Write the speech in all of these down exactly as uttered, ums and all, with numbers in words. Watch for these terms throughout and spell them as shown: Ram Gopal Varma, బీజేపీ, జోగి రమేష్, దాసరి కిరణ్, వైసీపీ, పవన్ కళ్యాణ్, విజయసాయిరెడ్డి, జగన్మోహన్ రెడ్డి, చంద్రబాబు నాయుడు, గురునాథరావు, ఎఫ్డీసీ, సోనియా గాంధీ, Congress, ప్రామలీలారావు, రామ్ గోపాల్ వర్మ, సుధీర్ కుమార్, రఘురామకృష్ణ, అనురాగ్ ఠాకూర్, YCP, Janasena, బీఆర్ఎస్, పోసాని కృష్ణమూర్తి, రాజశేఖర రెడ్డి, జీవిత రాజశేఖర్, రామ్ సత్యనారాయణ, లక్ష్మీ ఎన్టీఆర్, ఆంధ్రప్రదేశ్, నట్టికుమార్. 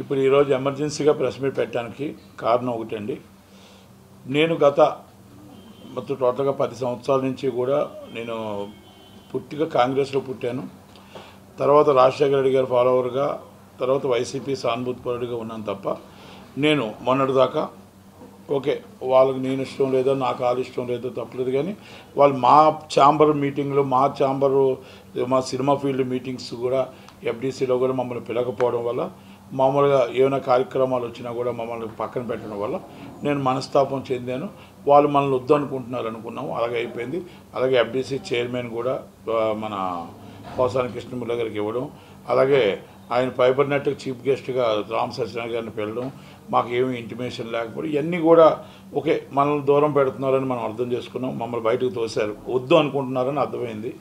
ఇప్పుడు ఈ రోజు ఎమర్జెన్సీగా ప్రెస్ మీట్ పెట్టడానికి కారణం ఒకటండి. నేను గత మొత్తం టోటల్గా పది సంవత్సరాల నుంచి కూడా నేను పుట్టిగా కాంగ్రెస్లో పుట్టాను. తర్వాత రాజశేఖర రెడ్డి గారి ఫాలోవర్గా, తర్వాత వైసీపీ సానుభూతిపరుడిగా ఉన్నాను తప్ప నేను మొన్నటిదాకా ఓకే వాళ్ళకి నేను ఇష్టం లేదో నాకు వాళ్ళు ఇష్టం లేదో తప్పలేదు, కానీ వాళ్ళు మా ఛాంబర్ మీటింగ్లు, మా ఛాంబరు మా సినిమా ఫీల్డ్ మీటింగ్స్ కూడా ఎఫ్డీసీలో కూడా మమ్మల్ని పిలకపోవడం వల్ల, మామూలుగా ఏమైనా కార్యక్రమాలు వచ్చినా కూడా మమ్మల్ని పక్కన పెట్టడం వల్ల నేను మనస్తాపం చెందాను. వాళ్ళు మనల్ని వద్దనుకుంటున్నారు అనుకున్నాము, అలాగే అయిపోయింది. అలాగే ఎఫ్డీసీ చైర్మన్ కూడా మన పోసాని కృష్ణమూర్తి గారికి ఇవ్వడం, అలాగే ఆయన ఫైబర్ నెట్ చీఫ్ గెస్ట్గా రామ్ సత్యనారాయణ గారిని పిలడం, మాకు ఏమీ ఇంటిమేషన్ లేకపోవడం, ఇవన్నీ కూడా ఓకే మనల్ని దూరం పెడుతున్నారని మనం అర్థం చేసుకున్నాం. మమ్మల్ని బయటకు తోశారు, వద్దు అనుకుంటున్నారని అర్థమైంది.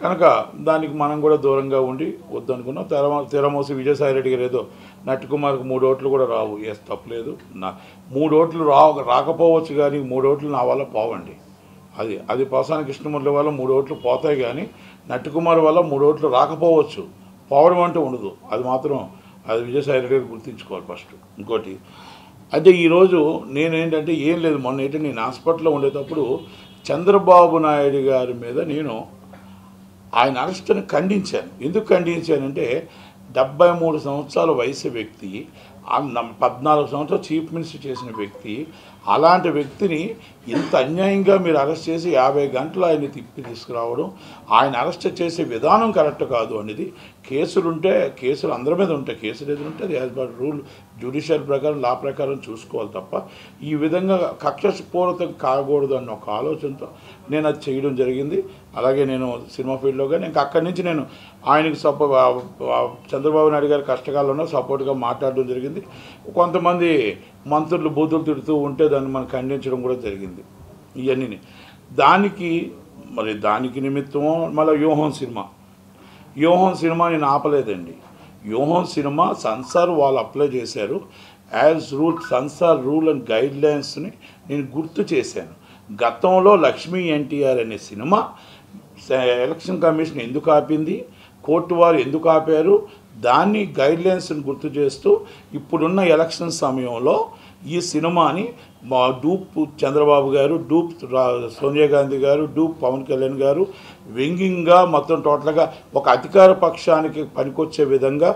కనుక దానికి మనం కూడా దూరంగా ఉండి వద్దు అనుకున్నాం. తెర తెరమోసి విజయసాయిరెడ్డి గారు ఏదో నట్టుకుమార్కి మూడు ఓట్లు కూడా రావు, ఎస్ తప్పలేదు. నా మూడు ఓట్లు రా రాకపోవచ్చు, కానీ మూడు ఓట్లు నా వల్ల పోవండి. అది అది పోసాని కృష్ణమూర్తి వల్ల మూడు ఓట్లు పోతాయి, కానీ నట్టుకుమార్ వల్ల మూడు ఓట్లు రాకపోవచ్చు, పోవడం అంటే ఉండదు. అది మాత్రం అది విజయసాయిరెడ్డి గారు గుర్తించుకోవాలి ఫస్ట్. ఇంకోటి అయితే ఈరోజు నేనేంటంటే ఏం లేదు, మొన్న ఏంటంటే నేను హాస్పిటల్లో ఉండేటప్పుడు చంద్రబాబు నాయుడు గారి మీద నేను ఆయన అరెస్ట్ని ఖండించాను. ఎందుకు ఖండించానంటే డెబ్బై మూడు సంవత్సరాల వయసు వ్యక్తి, పద్నాలుగు సంవత్సరాలు చీఫ్ మినిస్టర్ చేసిన వ్యక్తి, అలాంటి వ్యక్తిని ఇంత అన్యాయంగా మీరు అరెస్ట్ చేసి యాభై గంటలు ఆయన్ని తిప్పి తీసుకురావడం, ఆయన అరెస్ట్ చేసే విధానం కరెక్ట్ కాదు అనేది. కేసులుంటే కేసులు అందరి మీద ఉంటాయి, కేసులు ఎదురుంటే అది యాజ్ పర్ రూల్ జ్యుడిషియల్ ప్రకారం లా ప్రకారం చూసుకోవాలి తప్ప ఈ విధంగా కక్షపూరితం కాకూడదు అన్న ఒక ఆలోచనతో నేను అది చేయడం జరిగింది. అలాగే నేను సినిమా ఫీల్డ్లో కానీ ఇంకా అక్కడి నుంచి నేను ఆయనకు సపో చంద్రబాబు నాయుడు గారి కష్టకాలంలో సపోర్ట్గా మాట్లాడడం జరిగింది. కొంతమంది మంత్రులు బూతులు తిడుతూ ఉంటే దాన్ని మనం ఖండించడం కూడా జరిగింది. ఇవన్నీ దానికి మరి దానికి నిమిత్తము మళ్ళీ వ్యూహం సినిమా వ్యూహం సినిమా నేను ఆపలేదండి. వ్యూహం సినిమా సెన్సార్ వాళ్ళు అప్లై చేశారు, as rule censor rule and గైడ్లైన్స్ని నేను గుర్తు చేశాను. గతంలో లక్ష్మీ ఎన్టీఆర్ అనే సినిమా ఎలక్షన్ కమిషన్ ఎందుకు ఆపింది, కోర్టు వారు ఎందుకు ఆపారు, దాన్ని గైడ్లైన్స్ని గుర్తు చేస్తూ ఇప్పుడున్న ఎలక్షన్ సమయంలో ఈ సినిమాని మా డూప్ చంద్రబాబు గారు, డూప్ సోనియా గాంధీ గారు, డూప్ పవన్ కళ్యాణ్ గారు వ్యంగ్యంగా మొత్తం టోటల్గా ఒక అధికార పక్షానికి పనికొచ్చే విధంగా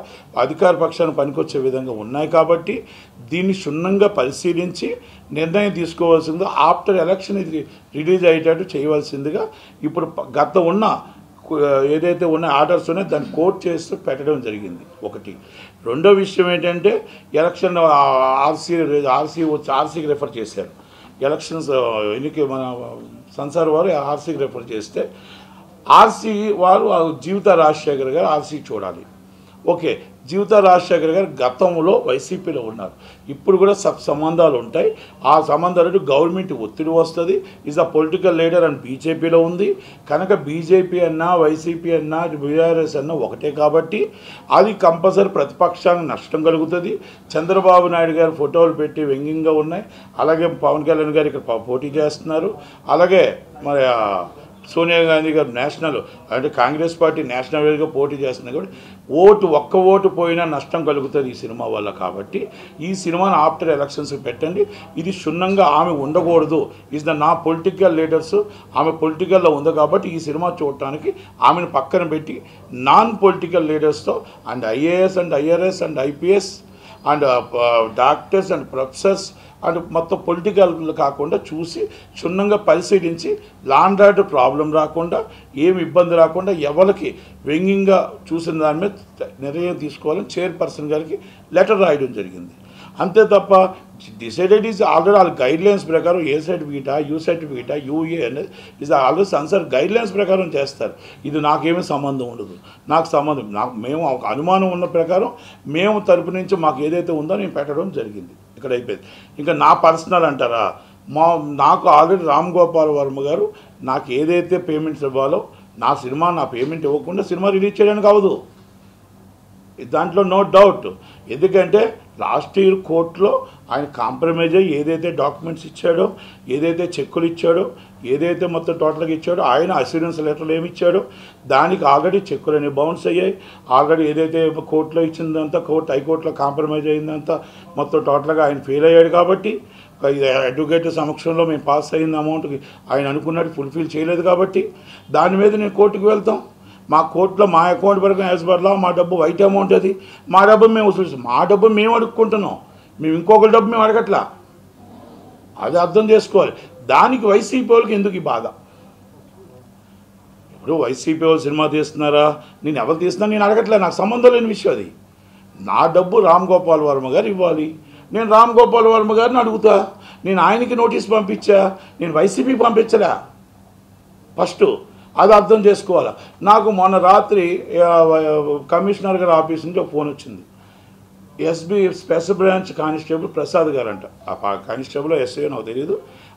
అధికార పక్షానికి పనికొచ్చే విధంగా ఉన్నాయి. కాబట్టి దీన్ని క్షుణ్ణంగా పరిశీలించి నిర్ణయం తీసుకోవాల్సింది, ఆఫ్టర్ ఎలక్షన్ ఇది రిలీజ్ అయ్యేటట్టు చేయవలసిందిగా ఇప్పుడు గత ఉన్న ఏదైతే ఉన్న ఆర్డర్స్ ఉన్నాయో దాన్ని కోట్ చేస్తూ పెట్టడం జరిగింది. ఒకటి రెండో విషయం ఏంటంటే ఎలక్షన్ ఆర్సీ ఆర్సీ వచ్చి ఆర్సీకి రెఫర్ చేశారు. ఎలక్షన్స్ ఎన్నిక మన సంసార్ వారు ఆర్సీకి రెఫర్ చేస్తే ఆర్సీ వారు జీవిత రాజశేఖర్ గారు ఆర్సీ చూడాలి. ఓకే జీవిత రాజశేఖర్ గారు గతంలో వైసీపీలో ఉన్నారు, ఇప్పుడు కూడా సబ్ సంబంధాలు ఉంటాయి. ఆ సంబంధాలు గవర్నమెంట్ ఒత్తిడి వస్తుంది, ఈజ్ అ పొలిటికల్ లీడర్ అని బీజేపీలో ఉంది. కనుక బీజేపీ అన్నా వైసీపీ అన్నా బీఆర్ఎస్ అన్నా ఒకటే కాబట్టి అది కంపల్సరీ ప్రతిపక్షానికి నష్టం కలుగుతుంది. చంద్రబాబు నాయుడు గారు ఫోటోలు పెట్టి వ్యంగ్యంగా ఉన్నాయి, అలాగే పవన్ కళ్యాణ్ గారు ఇక్కడ పోటీ చేస్తున్నారు, అలాగే మరి సోనియా గాంధీ గారు నేషనల్ అంటే కాంగ్రెస్ పార్టీ నేషనల్ వైడ్గా పోటీ చేస్తున్నారు. కాబట్టి ఓటు ఒక్క ఓటు పోయినా నష్టం కలుగుతుంది ఈ సినిమా వల్ల. కాబట్టి ఈ సినిమాను ఆఫ్టర్ ఎలక్షన్స్ పెట్టండి, ఇది క్షుణ్ణంగా ఆమె ఉండకూడదు. ఈజ్ ద నా పొలిటికల్ లీడర్స్ ఆమె పొలిటికల్లో ఉంది కాబట్టి ఈ సినిమా చూడటానికి ఆమెను పక్కన పెట్టి నాన్ పొలిటికల్ లీడర్స్తో and IAS and IRS and IPS and doctors and professors and మొత్తం పొలిటికల్ కాకుండా చూసి క్షుణ్ణంగా పరిశీలించి లాండ్ ఆర్డర్ ప్రాబ్లం రాకుండా, ఏమి ఇబ్బంది రాకుండా, ఎవరికి వ్యంగ్యంగా చూసిన దాని మీద నిర్ణయం తీసుకోవాలని చైర్పర్సన్ గారికి లెటర్ రాయడం జరిగింది. అంతే తప్ప డిసైడెడ్ ఈజ్ ఆల్రెడీ వాళ్ళ గైడ్లైన్స్ ప్రకారం ఏ సర్టిఫికేటా యూ సర్టిఫికేటా యూఏ అనేది ఈజ్ ఆల్రెడీ సెన్సార్ గైడ్లైన్స్ ప్రకారం చేస్తారు. ఇది నాకేమీ సంబంధం ఉండదు, నాకు సంబంధం నాకు మేము ఒక అనుమానం ఉన్న ప్రకారం మేము తరపు నుంచి మాకు ఏదైతే ఉందో నేను పెట్టడం జరిగింది. ఇక్కడ అయిపోయింది. ఇంకా నా పర్సనల్ అంటారా, మా నాకు ఆల్రెడీ రామ్ గోపాల్ వర్మ గారు నాకు ఏదైతే పేమెంట్స్ ఇవ్వాలో నా సినిమా నా పేమెంట్ ఇవ్వకుండా సినిమా రిలీజ్ చేయడానికి అవ్వదు, దాంట్లో నో డౌట్. ఎందుకంటే లాస్ట్ ఇయర్ కోర్టులో ఆయన కాంప్రమైజ్ అయ్యి ఏదైతే డాక్యుమెంట్స్ ఇచ్చాడో, ఏదైతే చెక్కులు ఇచ్చాడో, ఏదైతే మొత్తం టోటల్గా ఇచ్చాడో, ఆయన అస్యూరెన్స్ లెటర్లు ఏమి ఇచ్చాడో దానికి ఆల్రెడీ చెక్కులు అనేవి బౌన్స్ అయ్యాయి. ఆల్రెడీ ఏదైతే కోర్టులో ఇచ్చిందంతా కోర్టు హైకోర్టులో కాంప్రమైజ్ అయిందంతా మొత్తం టోటల్గా ఆయన ఫెయిల్ అయ్యాడు. కాబట్టి అడ్వకేట్ సమక్షంలో మేము పాస్ అయిన అమౌంట్కి ఆయన అనుకున్నట్టు ఫుల్ఫిల్ చేయలేదు. కాబట్టి దాని మీద నేను కోర్టుకు వెళ్తాం. మా కోర్టులో మా అకౌంట్ వరకు యాజ్ పర్లా మా డబ్బు వైట్ అమౌంట్, అది మా డబ్బు మేము వసూలు, మా డబ్బు మేము అడుక్కుంటున్నాం, మేము ఇంకొకరి డబ్బు మేము అడగట్లా. అది అర్థం చేసుకోవాలి. దానికి వైసీపీ వాళ్ళకి ఎందుకు ఈ బాధ? ఇప్పుడు వైసీపీ వాళ్ళు సినిమా తీస్తున్నారా, నేను ఎవరు తీస్తున్నా నేను అడగట్లే, నాకు సంబంధం లేని విషయం అది. నా డబ్బు రామ్ గోపాల్ వర్మ గారు ఇవ్వాలి, నేను రామ్ గోపాల్ వర్మ గారిని అడుగుతా. నేను ఆయనకి నోటీస్ పంపించా, నేను వైసీపీ పంపించలే. ఫస్ట్ అది అర్థం చేసుకోవాలా. నాకు మొన్న రాత్రి కమిషనర్ గారి ఆఫీస్ నుంచి ఒక ఫోన్ వచ్చింది. SB special branch constable Prasad garu అంట, ఆ కానిస్టేబుల్ ఎస్ఐ నాకు తెలియదు,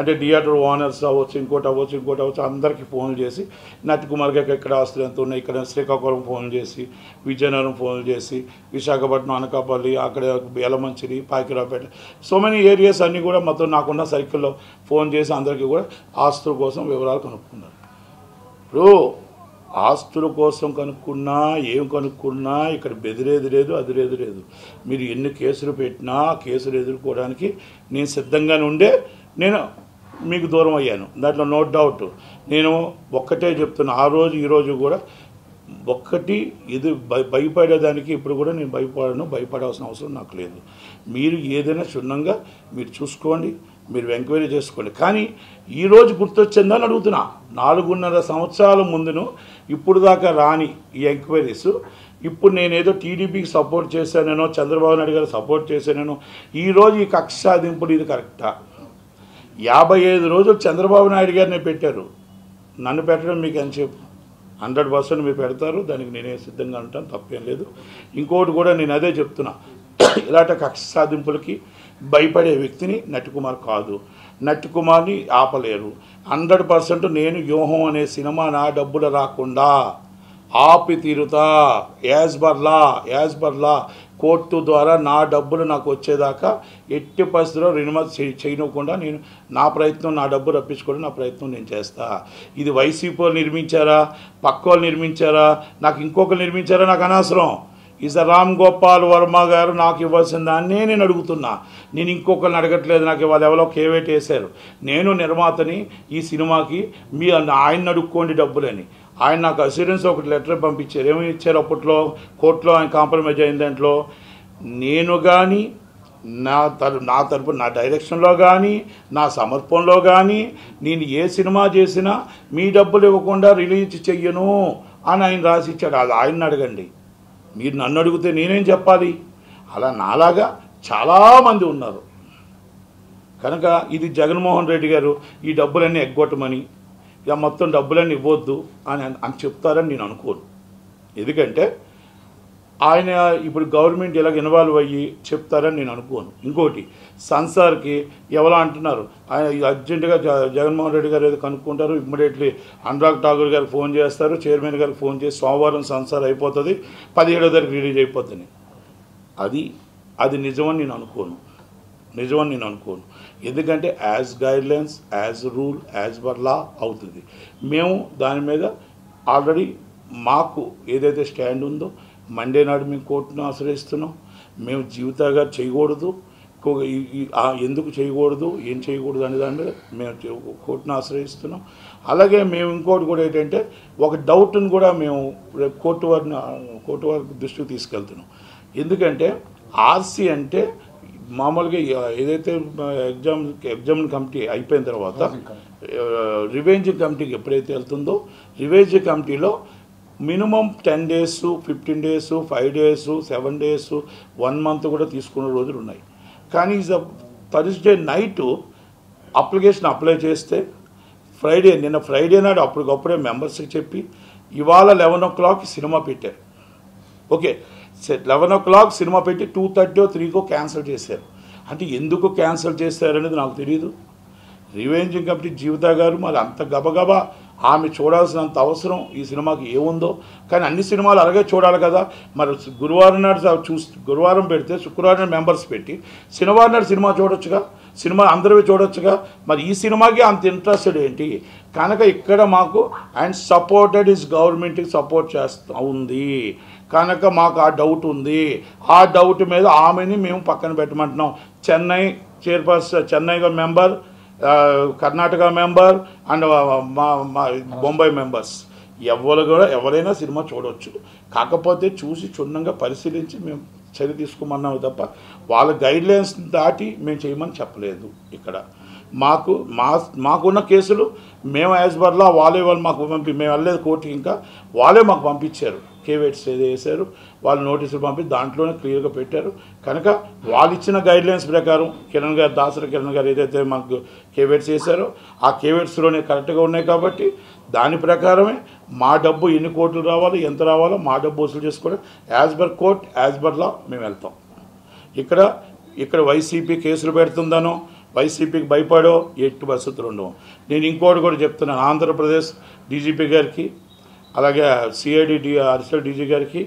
అంటే థియేటర్ ఓనర్స్ అవ్వచ్చు, ఇంకోటి అవ్వచ్చు, ఇంకోటి అవ్వచ్చు, అందరికీ ఫోన్లు చేసి నట్ కుమార్ గారికి ఎక్కడ ఆస్తులు ఎంత ఉన్నాయి, ఇక్కడ శ్రీకాకుళం ఫోన్ చేసి, విజయనగరం ఫోన్ చేసి, విశాఖపట్నం, అనకాపల్లి, అక్కడ బేలమంచిలి, పాకిరాపేట, సో మెనీ ఏరియాస్ అన్నీ కూడా మొత్తం నాకున్న సర్కిల్లో ఫోన్ చేసి అందరికీ కూడా ఆస్తుల కోసం వివరాలు కనుక్కున్నారు. ఇప్పుడు ఆస్తుల కోసం కనుక్కున్నా ఏం కనుక్కున్నా ఇక్కడ బెదిరేది లేదు, అదిరేది లేదు. మీరు ఎన్ని కేసులు పెట్టినా కేసులు ఎదుర్కోవడానికి నేను సిద్ధంగానే ఉండే, నేను మీకు దూరం అయ్యాను, దాంట్లో నో డౌట్. నేను ఒక్కటే చెప్తున్నా, ఆ రోజు ఈరోజు కూడా ఒక్కటి ఇది భయపడేదానికి ఇప్పుడు కూడా నేను భయపడను, భయపడాల్సిన అవసరం నాకు లేదు. మీరు ఏదైనా క్షుణ్ణంగా మీరు చూసుకోండి, మీరు ఎంక్వైరీ చేసుకోండి. కానీ ఈరోజు గుర్తొచ్చిందని అడుగుతున్నా, నాలుగున్నర సంవత్సరాల ముందును ఇప్పుడు దాకా రాని ఈ ఎంక్వైరీస్, ఇప్పుడు నేనేదో టీడీపీకి సపోర్ట్ చేశానేనో, చంద్రబాబు నాయుడు గారు సపోర్ట్ చేశానేనో ఈరోజు ఈ కక్ష సాధింపులు ఇది కరెక్టా? యాభై ఐదు రోజులు చంద్రబాబు నాయుడు గారిని పెట్టారు, నన్ను పెట్టడం మీకు అని చెప్పు హండ్రెడ్ పర్సెంట్ మీరు పెడతారు, దానికి నేనే సిద్ధంగా ఉంటాను, తప్పేం లేదు. ఇంకోటి కూడా నేను అదే చెప్తున్నా, ఇలాంటి కక్ష సాధింపులకి భయపడే వ్యక్తిని నటికుమార్ కాదు, నటికుమార్ని ఆపలేరు. హండ్రెడ్ పర్సెంట్ నేను వ్యూహం అనే సినిమా నా డబ్బులు రాకుండా ఆపి తీరుతా. As per law as per law court ద్వారా నా డబ్బులు నాకు వచ్చేదాకా ఎట్టి పరిస్థితుల్లో రుణమా చేయనివ్వకుండా నేను నా ప్రయత్నం, నా డబ్బు రప్పించుకోవడం నా ప్రయత్నం నేను చేస్తా. ఇది వైసీపీ నిర్మించారా, పక్క నిర్మించారా, నాకు ఇంకొకరు నిర్మించారా నాకు అనవసరం. ఈజ్ రామ్ గోపాల్ వర్మ గారు నాకు ఇవ్వాల్సిన దాన్నే నేను అడుగుతున్నా, నేను ఇంకొకరిని అడగట్లేదు. నాకు ఇవాళ ఎవరో కేవేట్ వేశారు, నేను నిర్మాతని, ఈ సినిమాకి మీ ఆయన్ని అడుక్కోండి డబ్బులని. ఆయన నాకు అస్యూరెన్స్ ఒకటి లెటర్ పంపించారు, ఏమో ఇచ్చారు అప్పట్లో కోర్టులో ఆయన కాంప్రమైజ్ అయిన దాంట్లో. నేను కానీ నా తరపు నా తరపు నా డైరెక్షన్లో కానీ నా సమర్పణలో కానీ నేను ఏ సినిమా చేసినా మీ డబ్బులు ఇవ్వకుండా రిలీజ్ చెయ్యను అని ఆయన రాసి ఇచ్చాడు. అది ఆయన్ని అడగండి, మీరు నన్ను అడిగితే నేనేం చెప్పాలి? అలా నాలాగా చాలామంది ఉన్నారు కనుక ఇది జగన్మోహన్ రెడ్డి గారు ఈ డబ్బులన్నీ ఎగ్గొట్టమని, ఇక మొత్తం డబ్బులన్నీ ఇవ్వద్దు అని అని చెప్తారని నేను అనుకోను. ఎందుకంటే ఆయన ఇప్పుడు గవర్నమెంట్ ఇలాగ ఇన్వాల్వ్ అయ్యి చెప్తారని నేను అనుకోను. ఇంకోటి సెన్సార్కి ఎవరో అంటున్నారు, ఆయన అర్జెంటుగా జ జగన్మోహన్ రెడ్డి గారు ఏదో కనుక్కుంటారు, ఇమ్మీడియట్లీ అనురాగ్ ఠాకూర్ గారు ఫోన్ చేస్తారు, చైర్మన్ గారికి ఫోన్ చేసి సోమవారం సెన్సార్ అయిపోతుంది, పదిహేడో తారీఖు రిలీజ్ అయిపోతుంది. అది అది నిజమని నేను అనుకోను, నిజమని నేను అనుకోను. ఎందుకంటే as guidelines, as rule, as per law అవుతుంది. మేము దాని మీద ఆల్రెడీ మాకు ఏదైతే స్టాండ్ ఉందో మండే నాడు మేము కోర్టును ఆశ్రయిస్తున్నాం. మేము జీవితంగా చేయకూడదు, ఎందుకు చేయకూడదు, ఏం చేయకూడదు అనే దాని మీద మేము కోర్టును ఆశ్రయిస్తున్నాం. అలాగే మేము ఇంకోటి కూడా ఏంటంటే ఒక డౌట్ను కూడా మేము రేపు కోర్టు వారిని కోర్టు వారికి దృష్టికి తీసుకెళ్తున్నాం. ఎందుకంటే ఆర్సీ అంటే మామూలుగా ఏదైతే ఎగ్జామ్ ఎగ్జామ్ కమిటీ అయిపోయిన తర్వాత రివెంజ్ కమిటీకి ఎప్పుడైతే వెళ్తుందో రివెంజ్ కమిటీలో minimum ten days, fifteen days, five days, seven days, one month కూడా తీసుకున్న రోజులు ఉన్నాయి. కానీ is Thursday night application apply చేస్తే Friday, then a Friday night, appropriate members chepi. Ivala eleven o'clock cinema peter. Okay, eleven o'clock cinema peter two thirty or three go cancel chesaru. Ante enduko cancel chesaru anedi naaku teliyadu. Revenging company Jivata garu mari anta gaba gaba. ఆమె చూడాల్సినంత అవసరం ఈ సినిమాకి ఏముందో కానీ అన్ని సినిమాలు అలాగే చూడాలి కదా మరి గురువారం నాడు చూస్తే గురువారం పెడితే శుక్రవారం మెంబర్స్ పెట్టి శనివారం నాడు సినిమా చూడొచ్చుగా సినిమా అందరూ చూడొచ్చుగా మరి ఈ సినిమాకి అంత ఇంట్రెస్టెడ్ ఏంటి కనుక ఇక్కడ మాకు and supported is government support చేస్తా ఉంది కనుక మాకు ఆ డౌట్ ఉంది ఆ డౌట్ మీద ఆమెని మేము పక్కన పెట్టమంటున్నాం Chennai chairperson Chennai member Uh, Karnataka member and uh, ma, ma, Bombay members. Everyone goes, everyone cinema chodochu. Kakapothe choose chodnanga parisilinchi me chari teeskumanna udappa. Vaalla guidelines daati me cheyamani cheppaledu ikkada. Maaku ma maaku unna kesulu mem as barla vaale vaal maaku pampi me alle court inka vaale maaku pampicharu. K V T చేశారు వాళ్ళు నోటీసులు పంపి దాంట్లోనే క్లియర్‌గా పెట్టారు కనుక వాళ్ళు ఇచ్చిన గైడ్ లైన్స్ ప్రకారం కిరణ్ గారు దాసరి కిరణ్ గారు ఏదైతే మాకు K V T చేశారు ఆ K V Ts లోనే కరెక్ట్ గా ఉన్నాయి కాబట్టి దాని ప్రకారమే మా డబ్బు ఎన్ని కోట్లు రావాలి ఎంత రావాలో మా డబ్బు వసూలు చేసుకోవడం యాజ్ బర్ కోర్ట్ యాజ్ బర్ లా మేము వెళ్తాం ఇక్కడ ఇక్కడ Y C P కేసులు పెడుతుందనో Y C P భయపడో ఎట్టు వసతులు ఉండో నేను ఇంకోటి కూడా చెప్తున్నాను ఆంధ్రప్రదేశ్ D G P గారికి Alaga C I D D R S L D G Garki,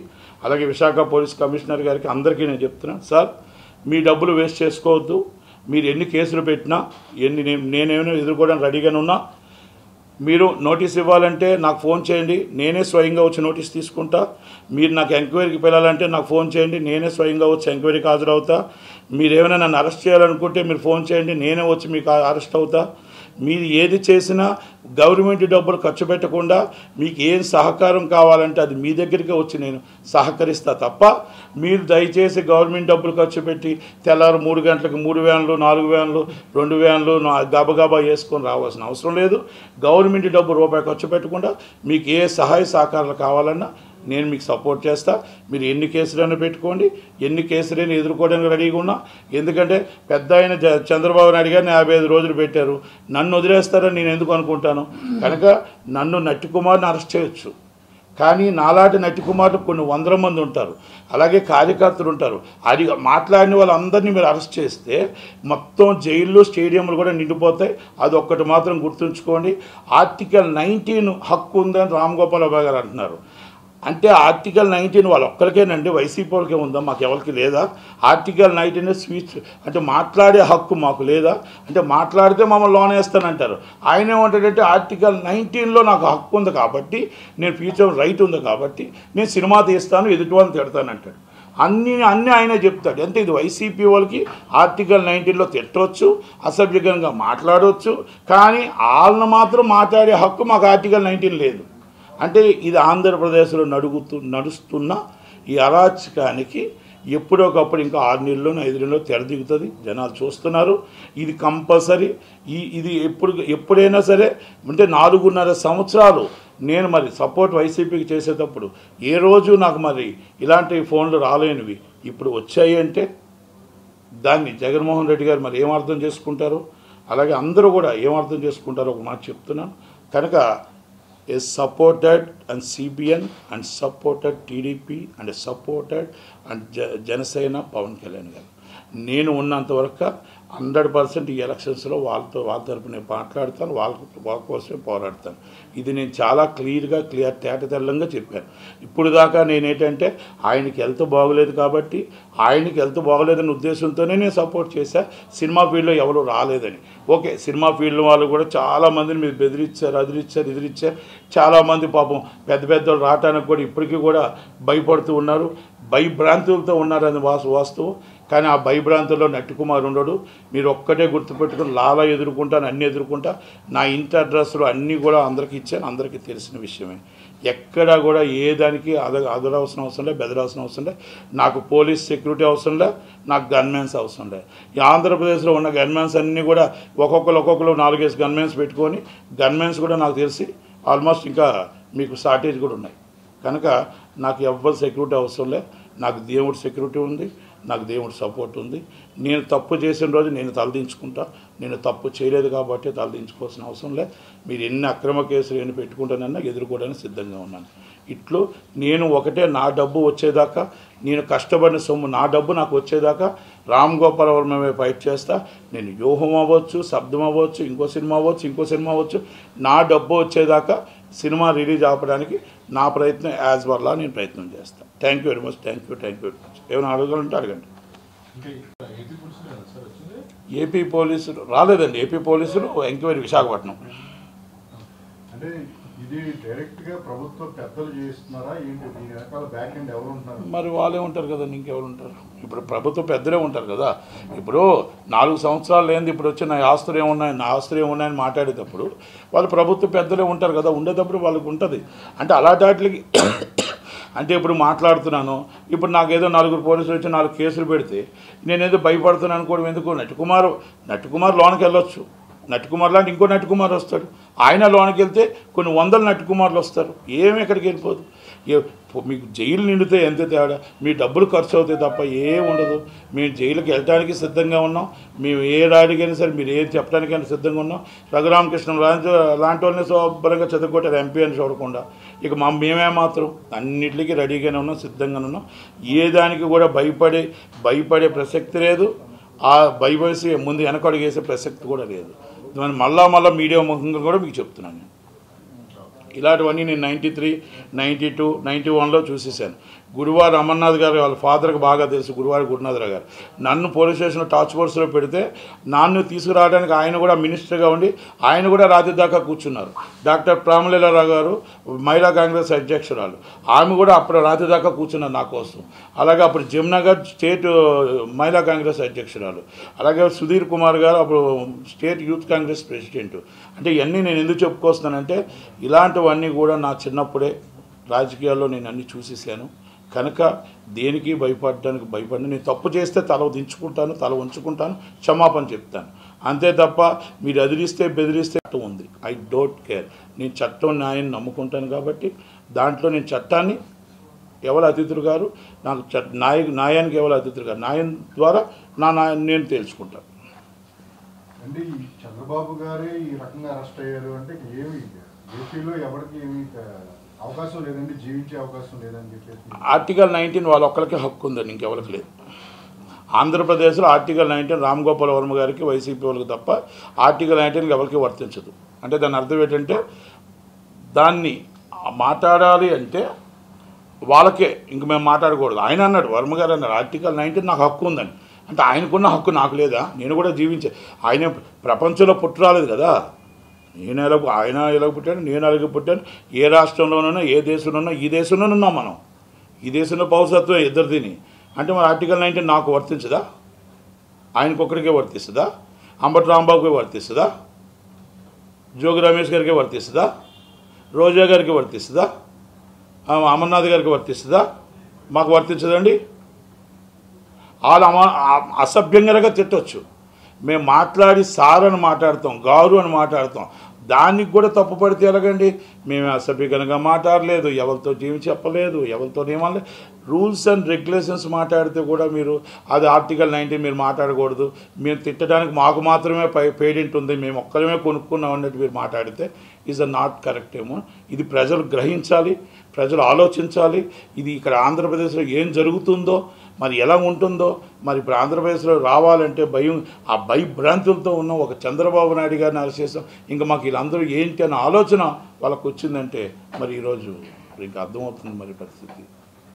Alaga Vishaka Police Commissioner Garki, Andhra Kina Jeptana, sir, me double waste cheskodu, me any case repetna, any name name either good and radiganuna, Miru notice evalente, Nak phone chendi, Nene Swinga which notice this kunta, Mir Nak enquiry pelalante, Nak phone chendi, Nene Swinga which enquiry Kazrauta, Mirevan and Arastia and Kutte, Mir phone chendi, Nene which Mika Arastauta. మీరు ఏది చేసినా government డబ్బులు ఖర్చు పెట్టకుండా మీకు ఏం సహకారం కావాలంటే అది మీ దగ్గరికి వచ్చి నేను సహకరిస్తా తప్ప మీరు దయచేసి గవర్నమెంట్ డబ్బులు ఖర్చు పెట్టి తెల్లారు మూడు గంటలకు మూడు వ్యాన్లు నాలుగు వ్యాన్లు రెండు వ్యాన్లు గబగబా చేసుకొని రావాల్సిన అవసరం లేదు గవర్నమెంట్ డబ్బు రూపాయి ఖర్చు పెట్టకుండా మీకు ఏ సహాయ సహకారాలు కావాలన్నా నేను మీకు సపోర్ట్ చేస్తా మీరు ఎన్ని కేసులను పెట్టుకోండి ఎన్ని కేసులను ఎదుర్కోవడానికి రెడీగా ఉన్నా ఎందుకంటే పెద్దయన చంద్రబాబు నాయుడు గారిని యాభై ఐదు రోజులు పెట్టారు నన్ను వదిలేస్తారని నేను ఎందుకు అనుకుంటాను కనుక నన్ను నట్టి కుమార్ని అరెస్ట్ చేయొచ్చు కానీ నాలాటి నట్టి కుమార్లు కొన్ని వందల మంది ఉంటారు అలాగే కార్యకర్తలు ఉంటారు అది మాట్లాడిన వాళ్ళందరినీ మీరు అరెస్ట్ చేస్తే మొత్తం జైల్లో స్టేడియంలు కూడా నిండిపోతాయి అది ఒక్కటి మాత్రం గుర్తుంచుకోండి ఆర్టికల్ పంతొమ్మిది హక్కు ఉందని రామ్ గోపాల్ వర్మ గారు అంటున్నారు అంటే ఆర్టికల్ పంతొమ్మిది వాళ్ళు ఒక్కరికేనండి Y C P వాళ్ళకే ఉందా మాకు ఎవరికి లేదా ఆర్టికల్ పంతొమ్మిది స్పీచ్ అంటే మాట్లాడే హక్కు మాకు లేదా అంటే మాట్లాడితే మమ్మల్ని లోన్ వేస్తానంటారు ఆయన ఏమంటాడంటే ఆర్టికల్ పంతొమ్మిదిలో నాకు హక్కు ఉంది కాబట్టి నేను ఫ్యూచర్ రైట్ ఉంది కాబట్టి నేను సినిమా తీస్తాను ఎదుటివాళ్ళని తిడతానంటాడు అన్ని అన్ని ఆయనే చెప్తాడు అంటే ఇది Y C P వాళ్ళకి ఆర్టికల్ పంతొమ్మిదిలో తిట్టవచ్చు అసభ్యకంగా మాట్లాడవచ్చు కానీ వాళ్ళని మాత్రం మాట్లాడే హక్కు మాకు ఆర్టికల్ పంతొమ్మిది లేదు అంటే ఇది ఆంధ్రప్రదేశ్లో నడుగుతు నడుస్తున్న ఈ అరాచకానికి ఎప్పుడోకప్పుడు ఇంకా ఆరు నెలల్లోనూ ఐదు నెలల్లో తెరదిగుతుంది జనాలు చూస్తున్నారు ఇది కంపల్సరీ ఈ ఇది ఎప్పుడు ఎప్పుడైనా సరే అంటే నాలుగున్నర సంవత్సరాలు నేను మరి సపోర్ట్ Y C P కి చేసేటప్పుడు ఏ రోజు నాకు మరి ఇలాంటి ఫోన్లు రాలేనివి ఇప్పుడు వచ్చాయి అంటే దాన్ని జగన్మోహన్ రెడ్డి గారు మరి ఏమర్థం చేసుకుంటారు అలాగే అందరూ కూడా ఏమర్థం చేసుకుంటారో ఒక మాట చెప్తున్నాను కనుక is supported and C B N and supported T D P and supported and Janasena Pawan Kalyan garu. నేను ఉన్నంత వరకు హండ్రెడ్ పర్సెంట్ ఈ ఎలక్షన్స్లో వాళ్ళతో వాళ్ళ తరపు నేను మాట్లాడతాను వాళ్ళ వాళ్ళ కోసమే పోరాడతాను ఇది నేను చాలా క్లియర్గా క్లియర్ తేటతెల్లంగా చెప్పాను ఇప్పుడు దాకా నేనేంటంటే ఆయనకి హెల్త్ బాగలేదు కాబట్టి ఆయనకి హెల్త్ బాగలేదనే ఉద్దేశంతోనే నేను సపోర్ట్ చేశా సినిమా ఫీల్డ్లో ఎవరు రాలేదని ఓకే సినిమా ఫీల్డ్ వాళ్ళు కూడా చాలామందిని మీరు బెదిరిచ్చారు అదిరిచ్చారు ఎదిరిచ్చారు చాలామంది పాపం పెద్ద పెద్దలు రావటానికి కూడా ఇప్పటికీ కూడా భయపడుతూ ఉన్నారు భయభ్రాంతులతో ఉన్నారని వాసు వాస్తవం కానీ ఆ భయభ్రాంతుల్లో నట్టుకుమారు ఉండడు మీరు ఒక్కటే గుర్తుపెట్టుకుని లాలా ఎదుర్కొంటాను అన్నీ ఎదుర్కొంటా నా ఇంటి అడ్రస్లు అన్నీ కూడా అందరికీ ఇచ్చాను అందరికీ తెలిసిన విషయమే ఎక్కడా కూడా ఏ దానికి అద అదరాల్సిన అవసరం లేదు బెదరాల్సిన అవసరం లేదు నాకు పోలీస్ సెక్యూరిటీ అవసరం లేదు నాకు గన్మెన్స్ అవసరం లేదు ఈ ఆంధ్రప్రదేశ్లో ఉన్న గన్మెన్స్ అన్నీ కూడా ఒక్కొక్కరు ఒక్కొక్కరు నాలుగేసి గన్మెన్స్ పెట్టుకొని గన్మెన్స్ కూడా నాకు తెలిసి ఆల్మోస్ట్ ఇంకా మీకు షార్టేజ్ కూడా ఉన్నాయి కనుక నాకు ఎవ్వరు సెక్యూరిటీ అవసరం లేదు నాకు దేవుడి సెక్యూరిటీ ఉంది నాకు దేవుడి సపోర్ట్ ఉంది. నేను తప్పు చేసిన రోజు నేను తలదించుకుంటా, నేను తప్పు చేయలేదు కాబట్టి తలదించుకోవాల్సిన అవసరం లేదు. మీరు ఎన్ని అక్రమ కేసులు ఏమి పెట్టుకుంటానన్నా ఎదుర్కోవడానికి సిద్ధంగా ఉన్నాను. ఇట్లో నేను ఒకటే, నా డబ్బు వచ్చేదాకా, నేను కష్టపడిన సొమ్ము నా డబ్బు నాకు వచ్చేదాకా రామ్ గోపాల్ వర్మ ఫైట్ చేస్తా. నేను వ్యూహం అవ్వచ్చు, శబ్దం అవ్వచ్చు, ఇంకో సినిమా అవ్వచ్చు, ఇంకో సినిమా అవ్వచ్చు, నా డబ్బు వచ్చేదాకా సినిమా రిలీజ్ ఆపడానికి నా ప్రయత్నం యాజ్ వర్లా నేను ప్రయత్నం చేస్తాను. Thank you very much, thank you thank you very much. ఏమైనా అడగాలంటే అడగండి. ఏపీ పోలీసులు రాలేదండి, ఏపీ పోలీసులు ఎంక్వైరీ విశాఖపట్నం. మరి వాళ్ళే ఉంటారు కదండి, ఇంకెవరు ఉంటారు? ఇప్పుడు ప్రభుత్వ పెద్దలే ఉంటారు కదా. ఇప్పుడు నాలుగు సంవత్సరాలు లేని ఇప్పుడు వచ్చి నా ఆస్తులు ఏమున్నాయి, నా ఆస్తులు ఏమున్నాయని మాట్లాడేటప్పుడు వాళ్ళు ప్రభుత్వ పెద్దలే ఉంటారు కదా, ఉండేటప్పుడు వాళ్ళకు ఉంటుంది. అంటే అలాంటి వాటికి అంటే ఇప్పుడు మాట్లాడుతున్నాను, ఇప్పుడు నాకేదో నలుగురు పోలీసులు వచ్చి నాలుగు కేసులు పెడితే నేనేదో భయపడుతున్నాను అనుకోవడం ఎందుకు? నటికుమార్ నటికుమార్ లోనికి వెళ్ళొచ్చు, నటికుమార్ లాంటి ఇంకో నటికుమార్ వస్తాడు, ఆయన లోనికి వెళ్తే కొన్ని వందల నటికుమార్లు వస్తారు, ఏమి ఎక్కడికి వెళ్ళిపోదు. మీకు జైలు నిండితే ఎంత తేడా, మీ డబ్బులు ఖర్చు అవుతాయి తప్ప ఏం ఉండదు. మేము జైలుకి వెళ్ళడానికి సిద్ధంగా ఉన్నాం, మేము ఏ రాడికైనా సరే మీరు ఏం చెప్పడానికైనా సిద్ధంగా ఉన్నాం. రఘురామకృష్ణ లాంటి వాళ్ళని శుభ్రంగా చదువుకోవటారు ఎంపీ అని చూడకుండా ఇక మా మేమే మాత్రం అన్నింటికి రెడీగానే ఉన్నాం, సిద్ధంగానే ఉన్నాం. ఏ దానికి కూడా భయపడే భయపడే ప్రసక్తి లేదు, ఆ భయపడి ముందు వెనక అడిగేసే ప్రసక్తి కూడా లేదు. దాన్ని మళ్ళా మళ్ళీ మీడియా ముఖంగా కూడా మీకు చెప్తున్నాను. ఇలాంటివన్నీ నేను ninety three ninety two ninety వన్లో చూసేసాను. గురువారు అమర్నాథ్ గారు వాళ్ళ ఫాదర్కి బాగా తెలుసు, గురువారు గురునాథరావు గారు నన్ను పోలీస్ స్టేషన్లో టార్చ్ ఫోర్స్లో పెడితే నన్ను తీసుకురావడానికి ఆయన కూడా మినిస్టర్గా ఉండి ఆయన కూడా రాత్రి దాకా కూర్చున్నారు. డాక్టర్ ప్రామలీలారావు గారు మహిళా కాంగ్రెస్ అధ్యక్షురాలు, ఆమె కూడా అప్పుడు రాత్రి దాకా కూర్చున్నారు నా కోసం. అలాగే అప్పుడు జమునా గారు స్టేట్ మహిళా కాంగ్రెస్ అధ్యక్షురాలు, అలాగే సుధీర్ కుమార్ గారు అప్పుడు స్టేట్ యూత్ కాంగ్రెస్ ప్రెసిడెంట్. అంటే ఇవన్నీ నేను ఎందుకు చెప్పుకొస్తానంటే ఇలాంటివన్నీ కూడా నా చిన్నప్పుడే రాజకీయాల్లో నేను అన్నీ చూసేసాను. కనుక దేనికి భయపడడానికి భయపడిన నేను తప్పు చేస్తే తల దించుకుంటాను, తల ఉంచుకుంటాను, క్షమాపణ చెప్తాను, అంతే తప్ప మీరు అదిరిస్తే బెదిరిస్తే ఉంది. I don't care. నేను చట్టం న్యాయాన్ని నమ్ముకుంటాను కాబట్టి దాంట్లో నేను చట్టాన్ని ఎవరు అతిథులు గారు నాకు చ న్యాయ న్యాయానికి ఎవరు అతిథులు గారు న్యాయం ద్వారా నా న్యాయం నేను తెలుసుకుంటాను. అంటే చంద్రబాబు గారే ఈ రకంగా అరెస్ట్ అయ్యారు అంటే ఏమి ఏపీలో ఎవరికి ఏమి అవకాశం లేదండి, జీవించే అవకాశం లేదని చెప్పేసి ఆర్టికల్ నైన్టీన్ వాళ్ళ ఒక్కరికి హక్కు ఉందండి, ఇంకెవరికి లేదు. ఆంధ్రప్రదేశ్లో ఆర్టికల్ నైన్టీన్ రామ్ గోపాల్ వర్మ గారికి వైసీపీ వాళ్ళకి తప్ప ఆర్టికల్ నైన్టీన్కి ఎవరికి వర్తించదు. అంటే దాని అర్థం ఏంటంటే దాన్ని మాట్లాడాలి అంటే వాళ్ళకే, ఇంక మేము మాట్లాడకూడదు. ఆయన అన్నాడు, వర్మ గారు అన్నారు ఆర్టికల్ నైన్టీన్ నాకు హక్కు ఉందని. అంటే ఆయనకున్న హక్కు నాకు లేదా? నేను కూడా జీవించే, ఆయన ప్రపంచంలో పుట్టి రాలేదు కదా. నేను ఎలా ఆయన ఎలా పుట్టాను, నేను అలాగే పుట్టాను. ఏ రాష్ట్రంలోనైనా ఏ దేశంలోనైనా ఈ దేశంలోనే ఉన్నాం మనం, ఈ దేశంలో పౌరసత్వం ఇద్దరు తిని. అంటే మరి ఆర్టికల్ నైన్టీన్ నాకు వర్తించదా? ఆయనకొక్కడికే వర్తిస్తుందా? అంబటి రాంబాబుకే వర్తిస్తుందా? జోగి రమేష్ గారికే వర్తిస్తుందా? రోజా గారికి వర్తిస్తుందా? అమర్నాథ్ గారికి వర్తిస్తుందా? మాకు వర్తించదండి. వాళ్ళు అమ అసభ్యంగా తిట్టవచ్చు, మేము మాట్లాడి సార్ అని మాట్లాడతాం, గారు అని మాట్లాడతాం, దానికి కూడా తప్పు పడితే ఎలాగండి? మేము అసభ్యకరంగా మాట్లాడలేదు, ఎవరితో జీవి చెప్పలేదు, ఎవరితో ఏమనలేదు. రూల్స్ అండ్ రెగ్యులేషన్స్ మాట్లాడితే కూడా మీరు అది ఆర్టికల్ నైన్టీన్ మీరు మాట్లాడకూడదు, మేము తిట్టడానికి మాకు మాత్రమే పై పేటెంట్ ఉంది, మేము ఒక్కరమే కొనుక్కున్నాం అన్నట్టు మీరు మాట్లాడితే ఈజ్ అ నాట్ కరెక్ట్ ఏమో. ఇది ప్రజలు గ్రహించాలి, ప్రజలు ఆలోచించాలి. ఇది ఇక్కడ ఆంధ్రప్రదేశ్లో ఏం జరుగుతుందో, మరి ఎలా ఉంటుందో, మరి ఇప్పుడు ఆంధ్రప్రదేశ్లో రావాలంటే భయం, ఆ భయభ్రాంతులతో ఉన్న ఒక చంద్రబాబు నాయుడు గారిని అలసేసాం, ఇంకా మాకు వీళ్ళందరూ ఏంటి అనే ఆలోచన వాళ్ళకు వచ్చిందంటే మరి ఈరోజు ఇంకా అర్థమవుతుంది మరి పరిస్థితి.